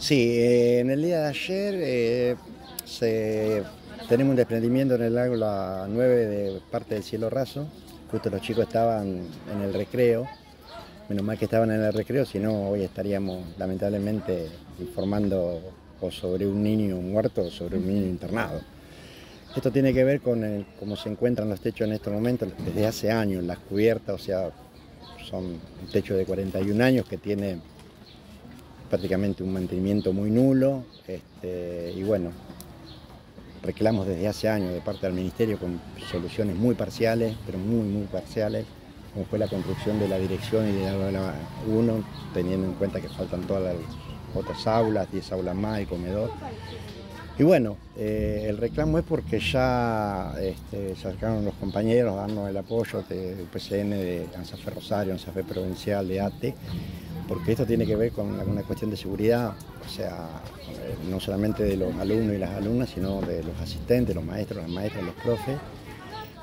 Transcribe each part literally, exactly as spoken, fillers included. Sí, eh, en el día de ayer eh, se, tenemos un desprendimiento en el aula nueve de parte del cielo raso. Justo los chicos estaban en el recreo. Menos mal que estaban en el recreo, si no hoy estaríamos lamentablemente informando o sobre un niño muerto o sobre un niño internado. Esto tiene que ver con el, cómo se encuentran los techos en estos momentos, desde hace años, las cubiertas, o sea, son un techo de cuarenta y un años que tiene prácticamente un mantenimiento muy nulo, este, y bueno, reclamos desde hace años de parte del Ministerio con soluciones muy parciales, pero muy, muy parciales, como fue la construcción de la dirección y de la aula uno, teniendo en cuenta que faltan todas las otras aulas, diez aulas más y comedor. Y bueno, eh, el reclamo es porque ya este, sacaron los compañeros a darnos el apoyo de U P C N, de ANSAFE Rosario, ANSAFE Provincial, de A T E, porque esto tiene que ver con una cuestión de seguridad, o sea, eh, no solamente de los alumnos y las alumnas, sino de los asistentes, los maestros, las maestras, los profes.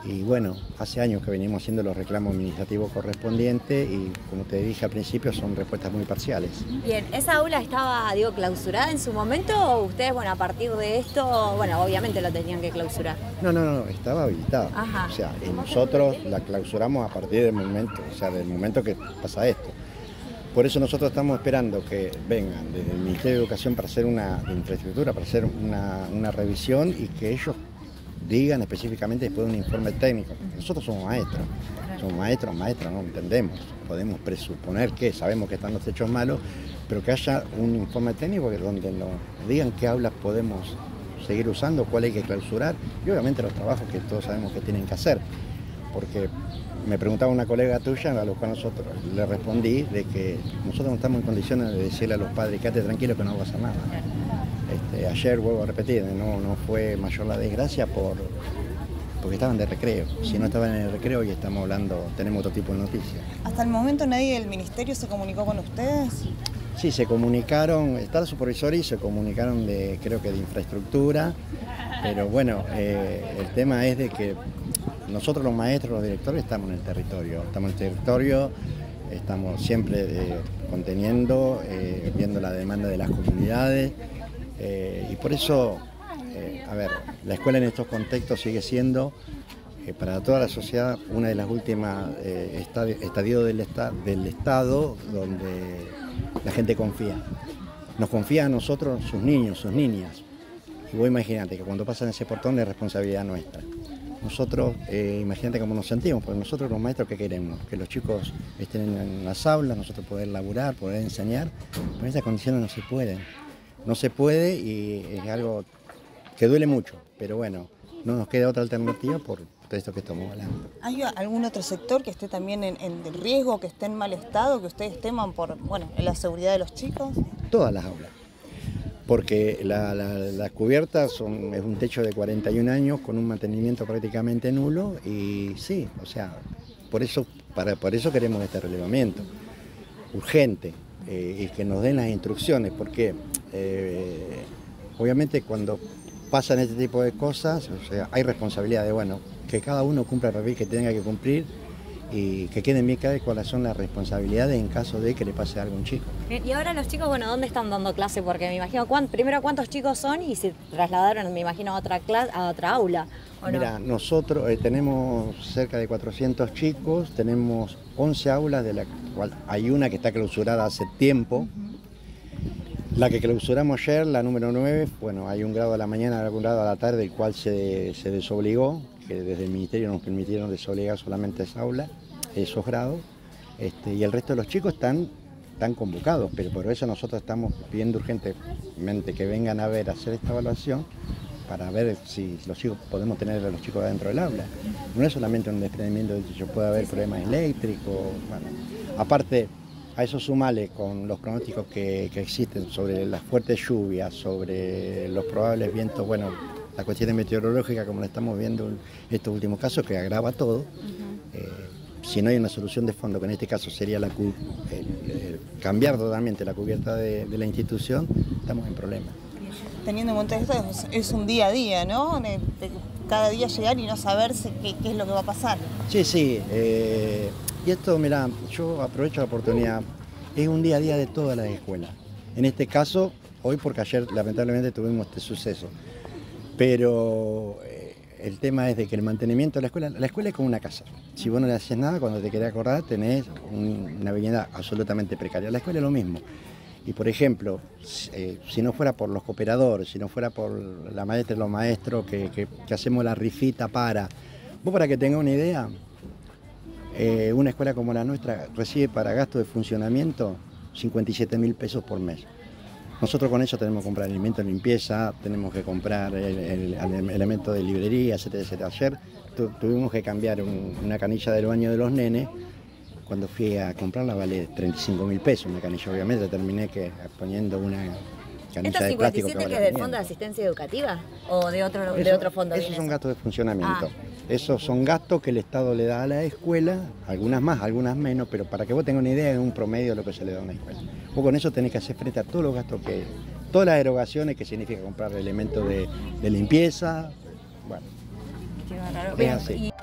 Y bueno, hace años que venimos haciendo los reclamos administrativos correspondientes y, como te dije al principio, son respuestas muy parciales. Bien, ¿esa aula estaba, digo, clausurada en su momento o ustedes, bueno, a partir de esto, bueno, obviamente lo tenían que clausurar? No, no, no, estaba habilitada. Ajá. O sea, y nosotros la clausuramos a partir del momento, o sea, del momento que pasa esto. Por eso nosotros estamos esperando que vengan desde el Ministerio de Educación para hacer una infraestructura, para hacer una, una revisión y que ellos digan específicamente después de un informe técnico. Nosotros somos maestros, somos maestros, maestras, no entendemos, podemos presuponer que sabemos que están los hechos malos, pero que haya un informe técnico donde nos digan qué aulas podemos seguir usando, cuál hay que clausurar y obviamente los trabajos que todos sabemos que tienen que hacer. Porque me preguntaba una colega tuya, a lo cual nosotros le respondí de que nosotros no estamos en condiciones de decirle a los padres, quédate tranquilo que no va a pasar nada. Este, ayer, vuelvo a repetir, no, no fue mayor la desgracia por, porque estaban de recreo. Si no estaban en el recreo y estamos hablando, tenemos otro tipo de noticias. ¿Hasta el momento nadie del Ministerio se comunicó con ustedes? Sí, se comunicaron, está el supervisor y se comunicaron de, creo que de infraestructura, pero bueno, eh, el tema es de que nosotros los maestros, los directores, estamos en el territorio, estamos en el territorio, estamos siempre eh, conteniendo, eh, viendo la demanda de las comunidades, eh, y por eso, eh, a ver, la escuela en estos contextos sigue siendo, eh, para toda la sociedad, una de las últimas eh, estadios estadio del, esta, del Estado donde la gente confía. Nos confía a nosotros, sus niños, sus niñas. Y vos imaginate que cuando pasan ese portón es responsabilidad nuestra. Nosotros, eh, imagínate cómo nos sentimos, porque nosotros los maestros, ¿qué queremos? Que los chicos estén en las aulas, nosotros poder laburar, poder enseñar, pero en esas condiciones no se pueden. No se puede y es algo que duele mucho, pero bueno, no nos queda otra alternativa por todo esto que estamos hablando. ¿Hay algún otro sector que esté también en, en riesgo, que esté en mal estado, que ustedes teman por, bueno, en la seguridad de los chicos? Todas las aulas. Porque la, la, las cubiertas son, es un techo de cuarenta y un años con un mantenimiento prácticamente nulo y sí, o sea, por eso, para, por eso queremos este relevamiento urgente eh, y que nos den las instrucciones, porque eh, obviamente cuando pasan este tipo de cosas, o sea, hay responsabilidad de, bueno, que cada uno cumpla el papel que tenga que cumplir y que queden bien claras cuáles son las responsabilidades en caso de que le pase algo a un chico. Y ahora los chicos, bueno, ¿dónde están dando clase? Porque me imagino, cuán, primero, ¿cuántos chicos son? Y se trasladaron, me imagino, a otra clase, a otra aula. Mira, no? nosotros eh, tenemos cerca de cuatrocientos chicos, tenemos once aulas, de la cual hay una que está clausurada hace tiempo. La que clausuramos ayer, la número nueve, bueno, hay un grado a la mañana, hay un grado a la tarde, el cual se, se desobligó, que desde el Ministerio nos permitieron desobligar solamente esa aula, esos grados, este, y el resto de los chicos están, están convocados, pero por eso nosotros estamos pidiendo urgentemente que vengan a ver, a hacer esta evaluación, para ver si los chicos podemos tener a los chicos adentro del aula. No es solamente un desprendimiento de techo, puede haber problemas eléctricos, bueno, aparte, a eso sumale con los pronósticos que, que existen sobre las fuertes lluvias, sobre los probables vientos, bueno, la cuestión meteorológica como la estamos viendo en estos últimos casos que agrava todo. Uh-huh. eh, si no hay una solución de fondo, que en este caso sería la cu el, el cambiar totalmente la cubierta de, de la institución, estamos en problemas. Teniendo en cuenta esto, es, es un día a día, ¿no? De, de cada día llegar y no saberse qué, qué es lo que va a pasar. Sí, sí. Eh, Y esto, mira, yo aprovecho la oportunidad, es un día a día de todas las escuelas. En este caso, hoy porque ayer lamentablemente tuvimos este suceso. Pero eh, el tema es de que el mantenimiento de la escuela, la escuela es como una casa. Si vos no le haces nada, cuando te querés acordar tenés un, una vivienda absolutamente precaria. La escuela es lo mismo. Y por ejemplo, eh, si no fuera por los cooperadores, si no fuera por la maestra y los maestros que, que, que hacemos la rifita para... Vos, para que tengas una idea, eh, una escuela como la nuestra recibe para gasto de funcionamiento cincuenta y siete mil pesos por mes. Nosotros con eso tenemos que comprar alimentos de limpieza, tenemos que comprar el, el, el elemento de librería, etcétera, etcétera. Ayer tu, tuvimos que cambiar un, una canilla del baño de los nenes. Cuando fui a comprarla vale treinta y cinco mil pesos una canilla, obviamente terminé que poniendo una canilla de plástico. ¿Estos cincuenta y siete que, que es del Fondo de Asistencia Educativa o de otro, eso, de otro fondo? Esos son gastos de funcionamiento. Ah. Esos son gastos que el Estado le da a la escuela, algunas más, algunas menos, pero para que vos tengas una idea es un promedio de lo que se le da a una escuela. Vos con eso tenés que hacer frente a todos los gastos que... Todas las erogaciones que significa comprar elementos de, de limpieza, bueno. Qué bárbaro.